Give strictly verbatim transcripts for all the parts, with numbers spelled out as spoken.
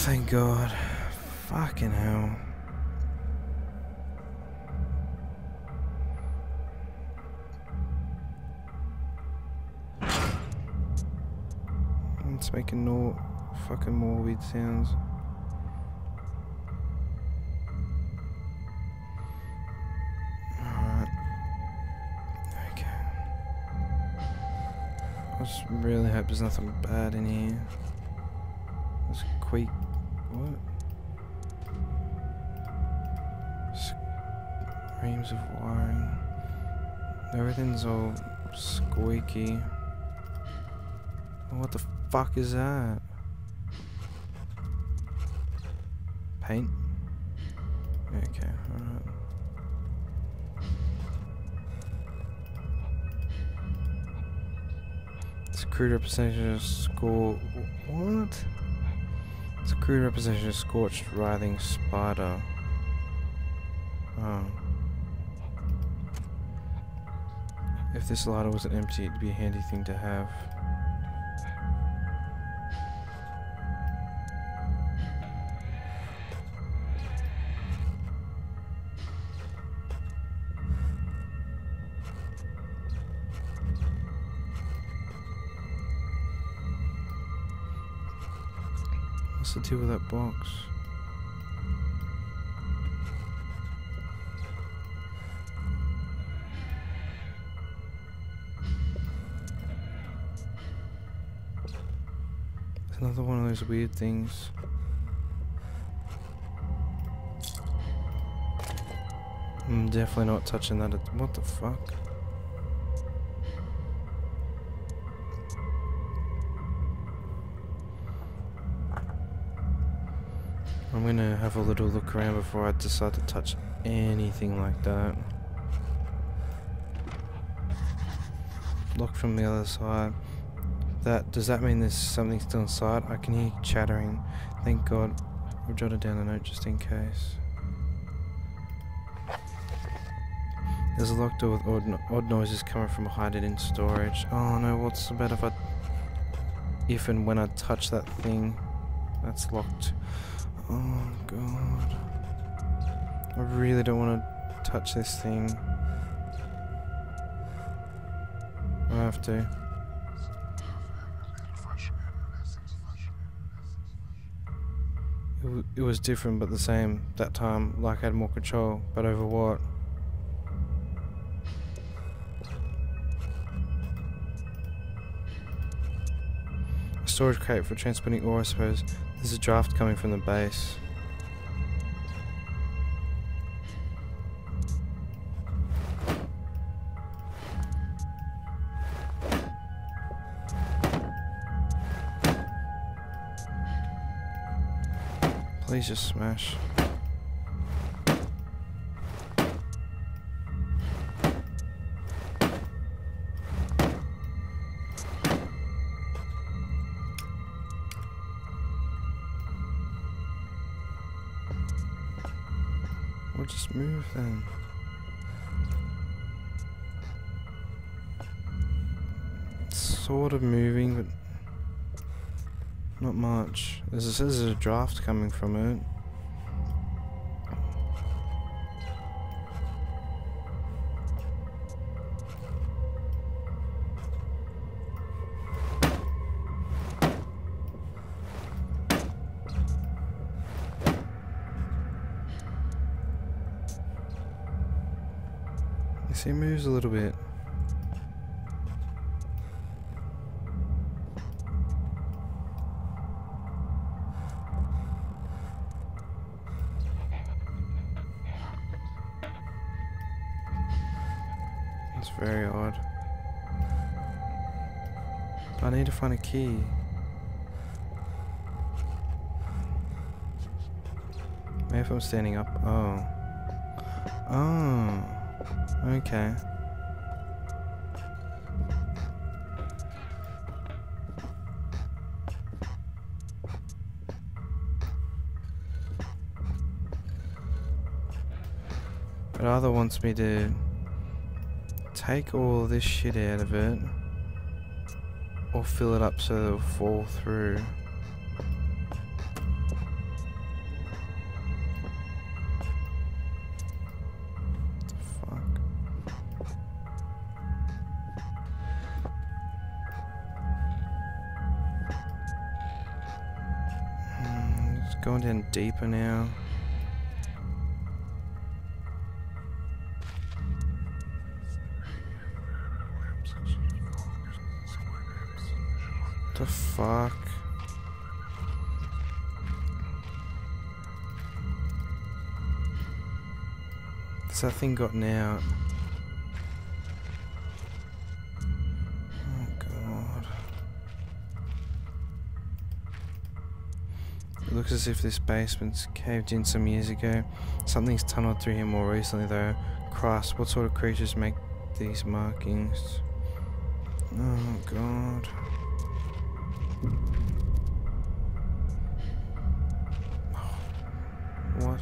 Thank God. Fucking hell. It's making no fucking more weird sounds. Alright. Okay. I just really hope there's nothing bad in here. Let's quake. What? Screams of wiring. Everything's all squeaky. What the fuck is that? Paint? Okay, alright. It's a crude representation of score. What? It's a crude representation of scorched, writhing spider. Oh. If this ladder wasn't empty, it'd be a handy thing to have. What's the deal with that box? It's another one of those weird things. I'm definitely not touching that. What the fuck? I'm gonna have a little look around before I decide to touch anything like that. Look from the other side. That does that mean there's something still inside? I can hear chattering. Thank God. I've jotted down a note just in case. There's a locked door with odd, no odd noises coming from behind it in storage. Oh no, what's about if I... if and when I touch that thing that's locked? Oh God, I really don't want to touch this thing. I have to. It, w it was different but the same that time, like I had more control, but over what? A storage crate for transporting ore, I suppose. There's a draft coming from the base. Please just smash. We'll just move then. It's sort of moving, but not much. As it says, there's a draft coming from it. See, it moves a little bit. It's very odd. But I need to find a key. Maybe if I'm standing up. Oh. Oh. Okay. rather wants me to take all this shit out of it or fill it up so it'll fall through. Going down deeper now. The fuck? Has that thing gotten out? Looks as if this basement's caved in some years ago. Something's tunneled through here more recently though. Christ, what sort of creatures make these markings? Oh god. What?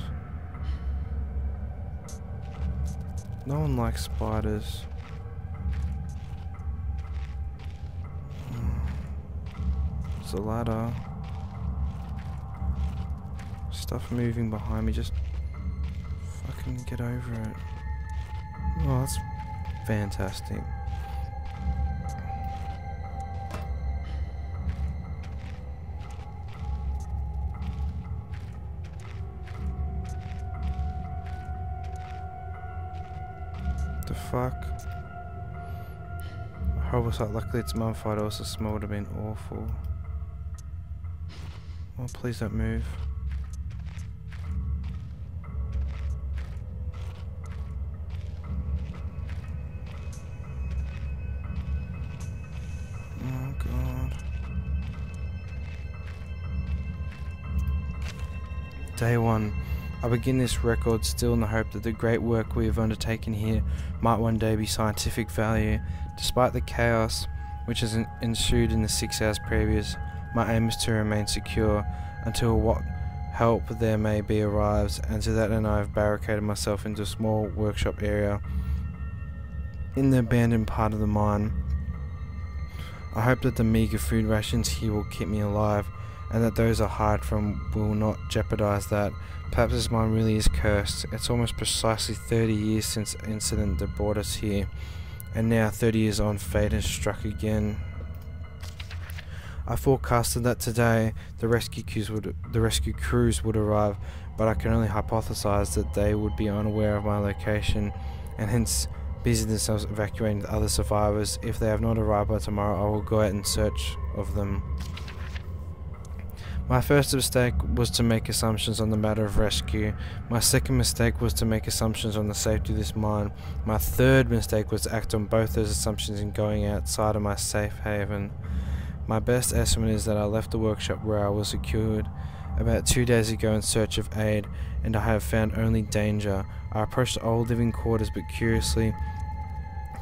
No one likes spiders. It's a ladder. Stuff moving behind me, just fucking get over it. Oh, that's fantastic. The fuck? A horrible sight. Luckily it's mummified, also the smell would have been awful. Oh, please don't move. Day one. I begin this record still in the hope that the great work we have undertaken here might one day be scientific value. Despite the chaos which has ensued in the six hours previous, my aim is to remain secure until what help there may be arrives, and to that end I have barricaded myself into a small workshop area in the abandoned part of the mine. I hope that the meagre food rations here will keep me alive, and that those I hide from will not jeopardize that. Perhaps this mine really is cursed. It's almost precisely thirty years since the incident that brought us here, and now thirty years on, fate has struck again. I forecasted that today the rescue crews would, the rescue crews would arrive, but I can only hypothesize that they would be unaware of my location, and hence busy themselves evacuating the other survivors. If they have not arrived by tomorrow, I will go out in search of them. My first mistake was to make assumptions on the matter of rescue. My second mistake was to make assumptions on the safety of this mine. My third mistake was to act on both those assumptions in going outside of my safe haven. My best estimate is that I left the workshop where I was secured about two days ago in search of aid, and I have found only danger. I approached old living quarters, but curiously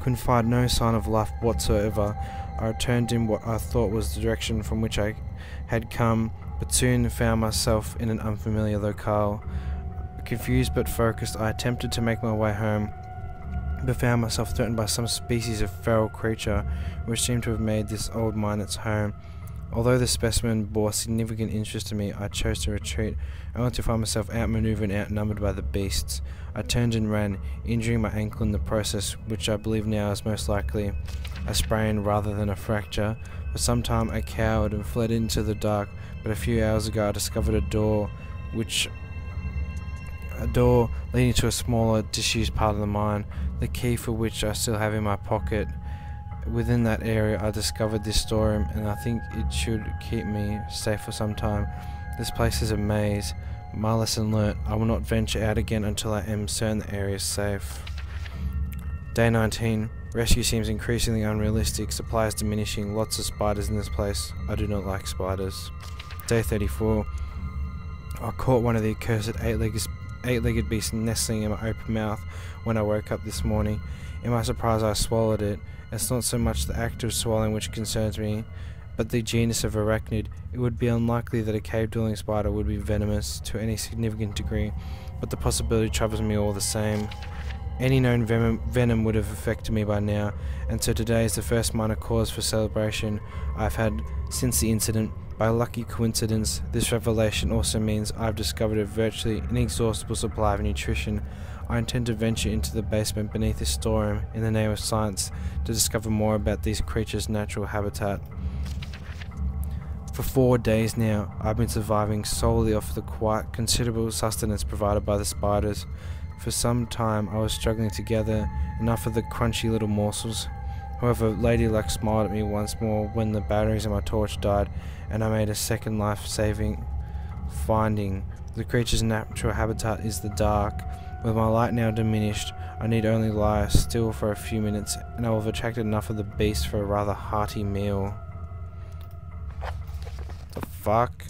couldn't find no sign of life whatsoever. I returned in what I thought was the direction from which I had come, but soon found myself in an unfamiliar locale. Confused but focused, I attempted to make my way home, but found myself threatened by some species of feral creature which seemed to have made this old mine its home. Although the specimen bore significant interest to me, I chose to retreat, only to find myself outmaneuvered and outnumbered by the beasts. I turned and ran, injuring my ankle in the process, which I believe now is most likely a sprain rather than a fracture. For some time I cowered and fled into the dark, but a few hours ago I discovered a door which a door leading to a smaller, disused part of the mine, the key for which I still have in my pocket. Within that area I discovered this storeroom, and I think it should keep me safe for some time. This place is a maze. My lesson learnt, I will not venture out again until I am certain the area is safe. Day nineteen. Rescue seems increasingly unrealistic, supply is diminishing, lots of spiders in this place. I do not like spiders. Day thirty-four. I caught one of the accursed eight-legged eight-legged beasts nestling in my open mouth when I woke up this morning. In my surprise I swallowed it. It's not so much the act of swallowing which concerns me, but the genus of arachnid. It would be unlikely that a cave-dwelling spider would be venomous to any significant degree, but the possibility troubles me all the same. Any known venom, venom would have affected me by now, and so today is the first minor cause for celebration I've had since the incident. By lucky coincidence, this revelation also means I've discovered a virtually inexhaustible supply of nutrition. I intend to venture into the basement beneath this storeroom in the name of science to discover more about these creatures' natural habitat. For four days now, I've been surviving solely off the quite considerable sustenance provided by the spiders. For some time, I was struggling to gather enough of the crunchy little morsels. However, Ladyluck smiled at me once more when the batteries in my torch died, and I made a second life-saving finding. The creature's natural habitat is the dark. With my light now diminished, I need only lie still for a few minutes, and I will have attracted enough of the beast for a rather hearty meal. The fuck?